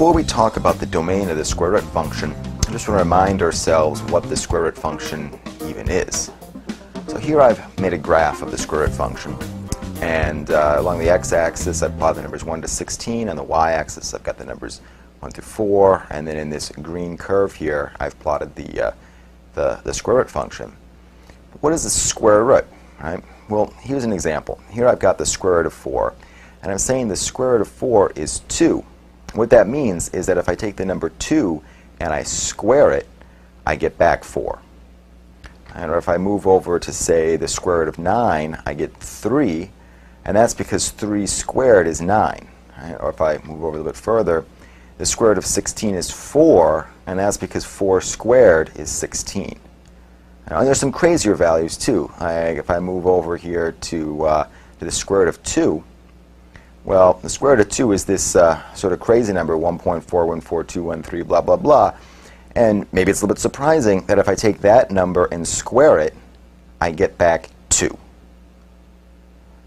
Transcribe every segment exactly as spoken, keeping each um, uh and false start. Before we talk about the domain of the square root function, I just want to remind ourselves what the square root function even is. So here I've made a graph of the square root function, and uh, along the x-axis I've plotted the numbers one to sixteen, on the y-axis I've got the numbers one through four, and then in this green curve here I've plotted the, uh, the, the square root function. What is the square root? Right? Well, here's an example. Here I've got the square root of four, and I'm saying the square root of four is two. What that means is that if I take the number two and I square it, I get back four. And if I move over to, say, the square root of nine, I get three, and that's because three squared is nine. Right? Or if I move over a little bit further, the square root of sixteen is four, and that's because four squared is sixteen. Now, there's some crazier values, too. I, if I move over here to, uh, to the square root of two, well, the square root of two is this uh, sort of crazy number, one point four one four two one three, blah, blah, blah. And maybe it's a little bit surprising that if I take that number and square it, I get back two.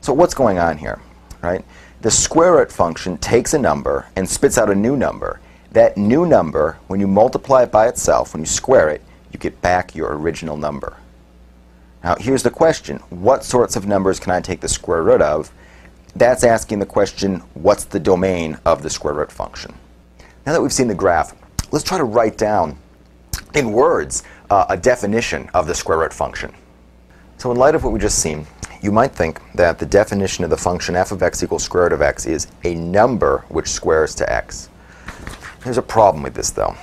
So what's going on here, right? The square root function takes a number and spits out a new number. That new number, when you multiply it by itself, when you square it, you get back your original number. Now, here's the question. What sorts of numbers can I take the square root of? That's asking the question, what's the domain of the square root function? Now that we've seen the graph, let's try to write down in words uh, a definition of the square root function. So in light of what we just seen, you might think that the definition of the function f of x equals square root of x is a number which squares to x. There's a problem with this, though.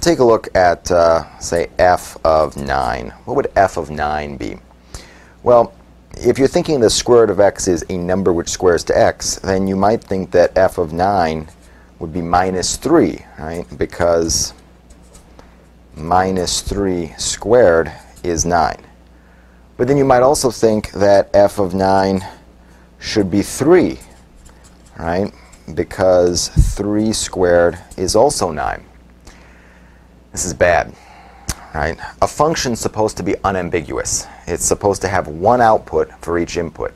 Take a look at, uh, say, f of nine. What would f of nine be? Well, if you're thinking the square root of x is a number which squares to x, then you might think that f of nine would be minus three, right? Because minus three squared is nine. But then you might also think that f of nine should be three, right? Because three squared is also nine. This is bad, right? A function's supposed to be unambiguous. It's supposed to have one output for each input.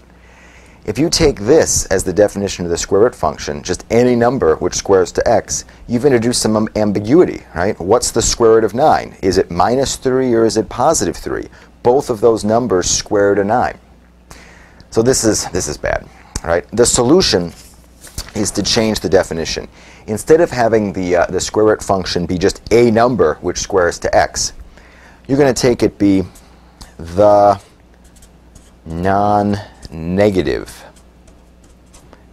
If you take this as the definition of the square root function, just any number which squares to x, you've introduced some ambiguity, right? What's the square root of nine? Is it minus three or is it positive three? Both of those numbers square to nine. So this is, this is bad, right? The solution is to change the definition. Instead of having the, uh, the square root function be just a number which squares to x, you're going to take it be the non-negative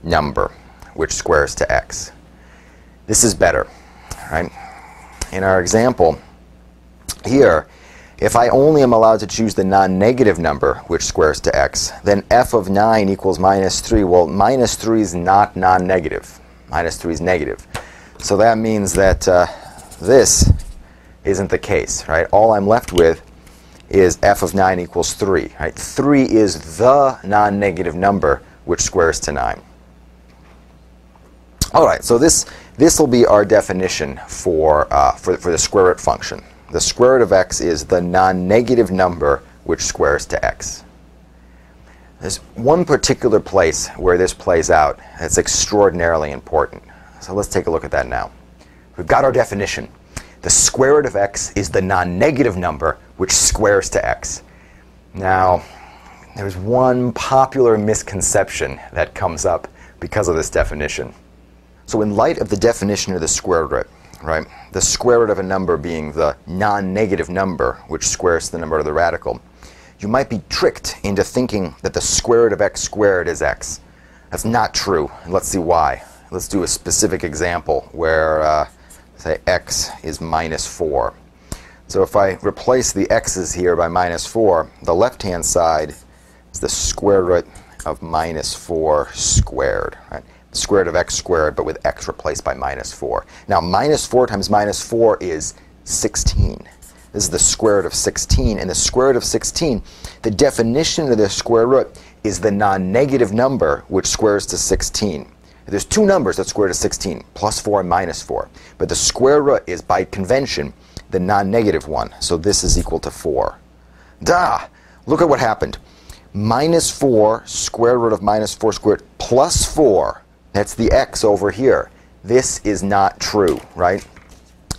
number which squares to x. This is better, right? In our example here, if I only am allowed to choose the non-negative number which squares to x, then f of nine equals minus three. Well, minus three is not non-negative. Minus three is negative. So that means that uh, this isn't the case, right? All I'm left with is f of nine equals three, right? three is the non-negative number which squares to nine. All right, so this this will be our definition for, uh, for, for the square root function. The square root of x is the non-negative number which squares to x. There's one particular place where this plays out that's extraordinarily important. So let's take a look at that now. We've got our definition. The square root of x is the non-negative number which squares to x. Now, there's one popular misconception that comes up because of this definition. So in light of the definition of the square root, right, the square root of a number being the non-negative number which squares to the number of the radical, you might be tricked into thinking that the square root of x squared is x. That's not true. Let's see why. Let's do a specific example where, uh, say, x is minus four. So if I replace the x's here by minus four, the left-hand side is the square root of minus four squared, right? The square root of x squared, but with x replaced by minus four. Now, minus four times minus four is sixteen. This is the square root of sixteen, and the square root of sixteen, the definition of the square root is the non-negative number which squares to sixteen. There's two numbers that square to sixteen, plus four and minus four, but the square root is, by convention, the non-negative one, so this is equal to four. Duh! Look at what happened. Minus four, square root of minus four squared, plus four, that's the x over here. This is not true, right?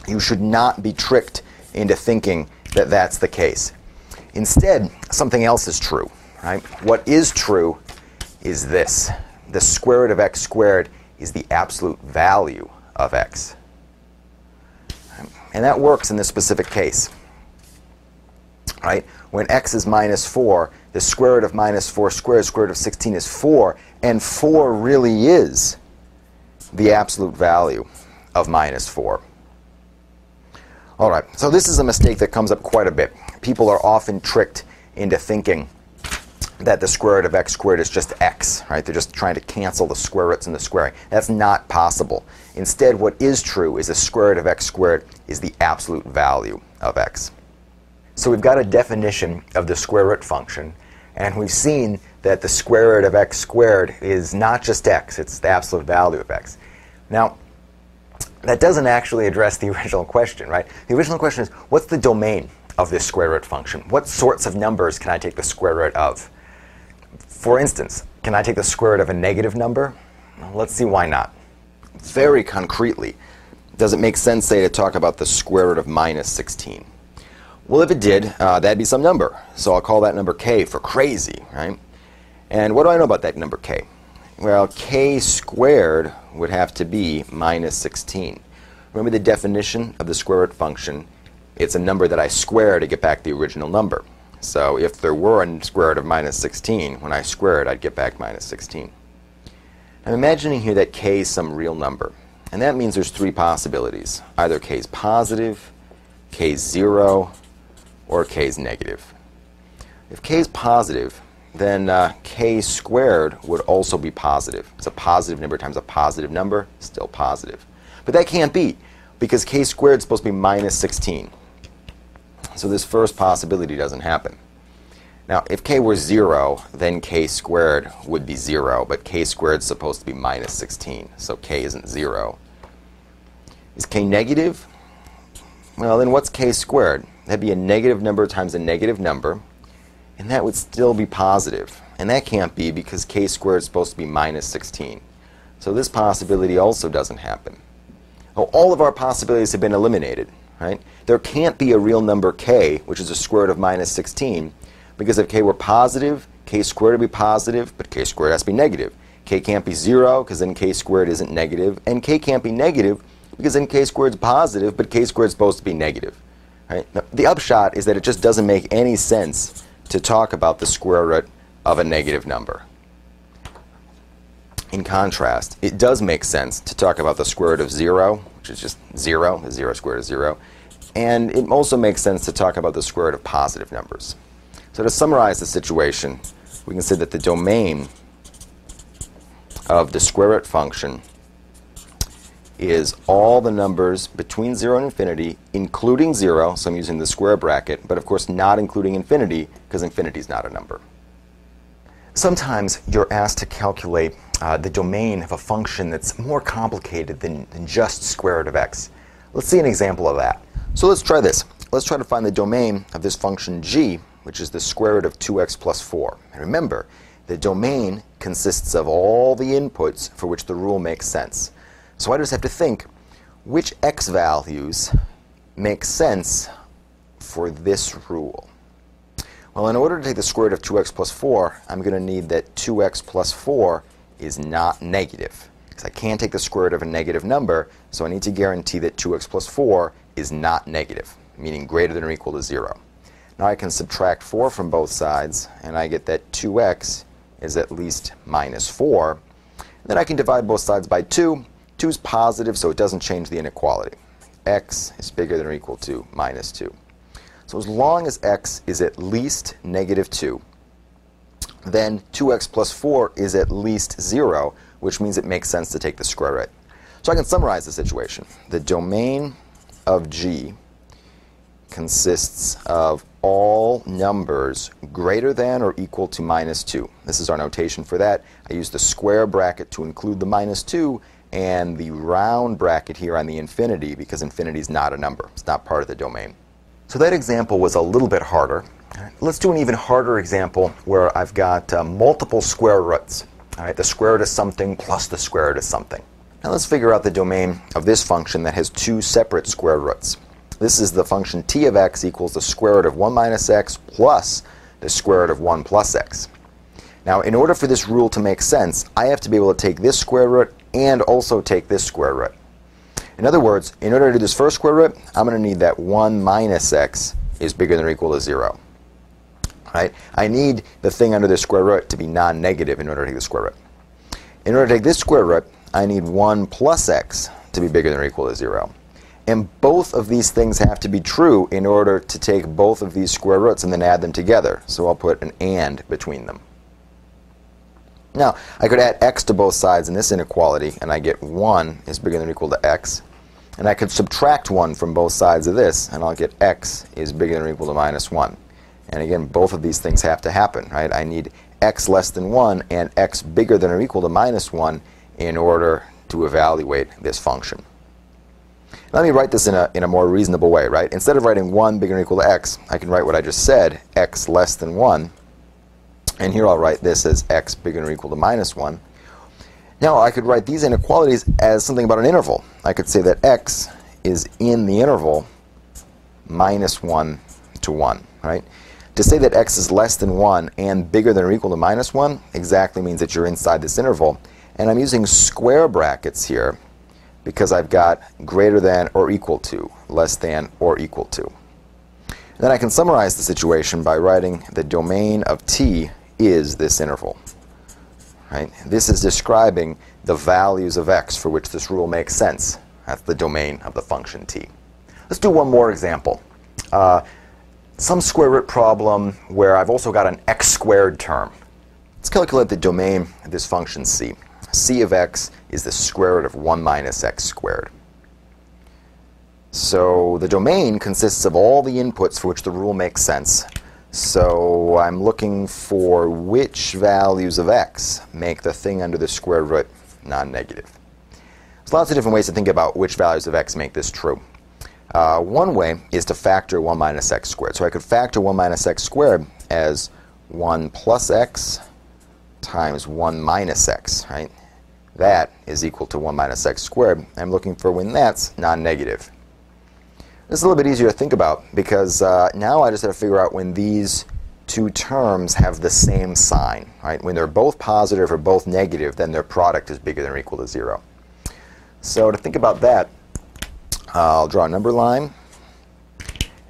You should not be tricked into thinking that that's the case. Instead, something else is true, right? What is true is this. The square root of x squared is the absolute value of x. And that works in this specific case, right? When x is minus four, the square root of minus four squared, square root of sixteen is four, and four really is the absolute value of minus four. All right, so this is a mistake that comes up quite a bit. People are often tricked into thinking that the square root of x squared is just x, right? They're just trying to cancel the square roots and the squaring. That's not possible. Instead, what is true is the square root of x squared is the absolute value of x. So we've got a definition of the square root function, and we've seen that the square root of x squared is not just x, it's the absolute value of x. Now, that doesn't actually address the original question, right? The original question is, what's the domain of this square root function? What sorts of numbers can I take the square root of? For instance, can I take the square root of a negative number? Let's see why not. Very concretely, does it make sense, say, to talk about the square root of minus sixteen? Well, if it did, uh, that'd be some number. So I'll call that number k for crazy, right? And what do I know about that number k? Well, k squared would have to be minus sixteen. Remember the definition of the square root function? It's a number that I square to get back the original number. So if there were a square root of minus sixteen, when I square it, I'd get back minus sixteen. I'm imagining here that k is some real number. And that means there's three possibilities. Either k is positive, k is zero, or k is negative. If k is positive, then uh, k squared would also be positive. It's a positive number times a positive number, still positive. But that can't be, because k squared is supposed to be minus sixteen. So this first possibility doesn't happen. Now, if k were zero, then k squared would be zero, but k squared is supposed to be minus sixteen, so k isn't zero. Is k negative? Well, then what's k squared? That'd be a negative number times a negative number, and that would still be positive. And that can't be, because k squared is supposed to be minus sixteen. So this possibility also doesn't happen. Oh, all of our possibilities have been eliminated, right? There can't be a real number k, which is the square root of minus sixteen, because if k were positive, k squared would be positive, but k squared has to be negative. K can't be zero, because then k squared isn't negative, and k can't be negative, because then k squared is positive, but k squared is supposed to be negative. Right? Now, the upshot is that it just doesn't make any sense to talk about the square root of a negative number. In contrast, it does make sense to talk about the square root of zero, which is just zero, the zero squared is zero, and it also makes sense to talk about the square root of positive numbers. So to summarize the situation, we can say that the domain of the square root function is all the numbers between zero and infinity, including zero, so I'm using the square bracket, but of course not including infinity, because infinity is not a number. Sometimes you're asked to calculate uh, the domain of a function that's more complicated than, than just square root of x. Let's see an example of that. So let's try this. Let's try to find the domain of this function g, which is the square root of two x plus four. And remember, the domain consists of all the inputs for which the rule makes sense. So I just have to think, which x values make sense for this rule? Well, in order to take the square root of two x plus four, I'm going to need that two x plus four is not negative, because I can't take the square root of a negative number, so I need to guarantee that two x plus four is not negative, meaning greater than or equal to zero. Now I can subtract four from both sides, and I get that two x is at least minus four. Then I can divide both sides by two. two is positive, so it doesn't change the inequality. X is bigger than or equal to minus two. So as long as x is at least negative two, then two x plus four is at least zero, which means it makes sense to take the square root. So I can summarize the situation. The domain of g consists of all numbers greater than or equal to minus two. This is our notation for that. I use the square bracket to include the minus two, and the round bracket here on the infinity, because infinity is not a number. It's not part of the domain. So that example was a little bit harder. Right, let's do an even harder example where I've got uh, multiple square roots. All right, the square root of something plus the square root of something. Now let's figure out the domain of this function that has two separate square roots. This is the function t of x equals the square root of one minus x plus the square root of one plus x. Now in order for this rule to make sense, I have to be able to take this square root and also take this square root. In other words, in order to do this first square root, I'm going to need that one minus x is bigger than or equal to zero. Right? I need the thing under the square root to be non-negative in order to take the square root. In order to take this square root, I need one plus x to be bigger than or equal to zero. And both of these things have to be true in order to take both of these square roots and then add them together. So I'll put an and between them. Now, I could add x to both sides in this inequality, and I get one is bigger than or equal to x. And I could subtract one from both sides of this, and I'll get x is bigger than or equal to minus one. And again, both of these things have to happen, right? I need x less than one and x bigger than or equal to minus one in order to evaluate this function. Let me write this in a, in a more reasonable way, right? Instead of writing one bigger than or equal to x, I can write what I just said, x less than one. And here I'll write this as x bigger than or equal to minus one. Now I could write these inequalities as something about an interval. I could say that x is in the interval minus one to one, right? To say that x is less than one and bigger than or equal to minus one exactly means that you're inside this interval. And I'm using square brackets here because I've got greater than or equal to, less than or equal to. And then I can summarize the situation by writing the domain of t is this interval. Right? This is describing the values of x for which this rule makes sense. That's the domain of the function t. Let's do one more example. Uh, some square root problem where I've also got an x squared term. Let's calculate the domain of this function c. C of x is the square root of one minus x squared. So the domain consists of all the inputs for which the rule makes sense. So I'm looking for which values of x make the thing under the square root non-negative. There's lots of different ways to think about which values of x make this true. Uh, one way is to factor one minus x squared. So I could factor one minus x squared as one plus x times one minus x, right? That is equal to one minus x squared. I'm looking for when that's non-negative. This is a little bit easier to think about because uh, now I just have to figure out when these two terms have the same sign, right? When they're both positive or both negative, then their product is bigger than or equal to zero. So to think about that, I'll draw a number line.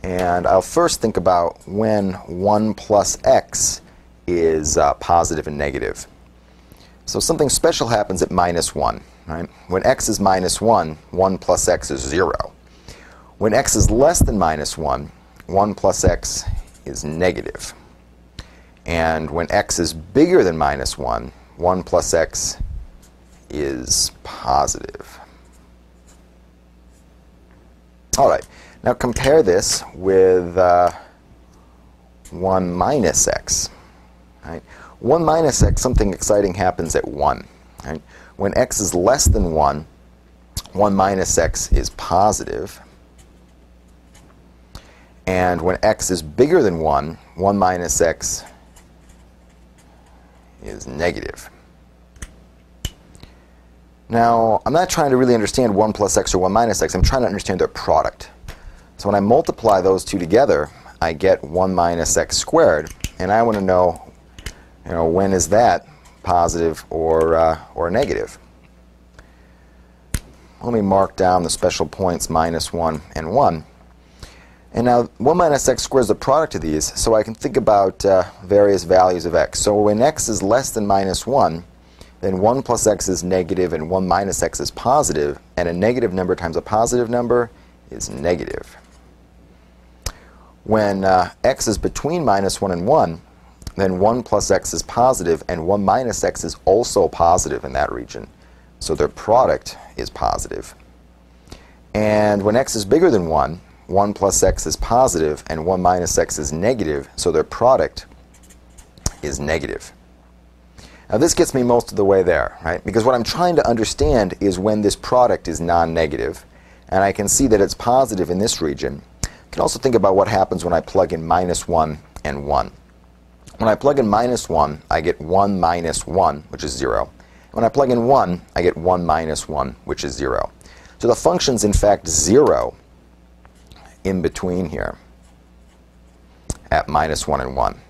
And I'll first think about when one plus x is uh, positive and negative. So something special happens at minus one, right? When x is minus one, one plus x is zero. When x is less than minus one, one plus x is negative. And when x is bigger than minus one, one plus x is positive. All right, now compare this with uh, one minus x. Right? one minus x, something exciting happens at one. Right? When x is less than one, one minus x is positive. And when x is bigger than one, one minus x is negative. Now, I'm not trying to really understand one plus x or one minus x. I'm trying to understand their product. So when I multiply those two together, I get one minus x squared. And I want to know You know, when is that positive or, uh, or negative? Let me mark down the special points minus one and one. And now one minus x squared is the product of these, so I can think about uh, various values of x. So when x is less than minus one, then one plus x is negative and one minus x is positive, and a negative number times a positive number is negative. When uh, x is between minus one and one, then one plus x is positive, and one minus x is also positive in that region. So their product is positive. And when x is bigger than one, one plus x is positive, and one minus x is negative, so their product is negative. Now this gets me most of the way there, right? Because what I'm trying to understand is when this product is non-negative, and I can see that it's positive in this region. I can also think about what happens when I plug in minus one and one. When I plug in minus one, I get one minus one, which is zero. When I plug in one, I get one minus one, which is zero. So the function's in fact zero in between here at minus one and one.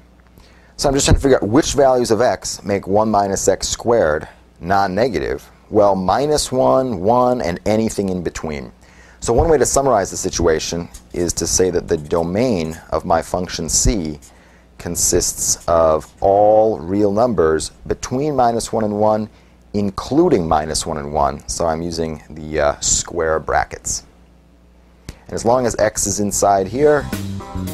So I'm just trying to figure out which values of x make one minus x squared non-negative. Well, minus one, one, and anything in between. So one way to summarize the situation is to say that the domain of my function c consists of all real numbers between minus one and one, including minus one and one. So I'm using the uh, square brackets. And as long as x is inside here,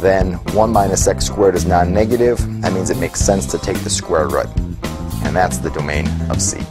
then one minus x squared is non-negative. That means it makes sense to take the square root. And that's the domain of c.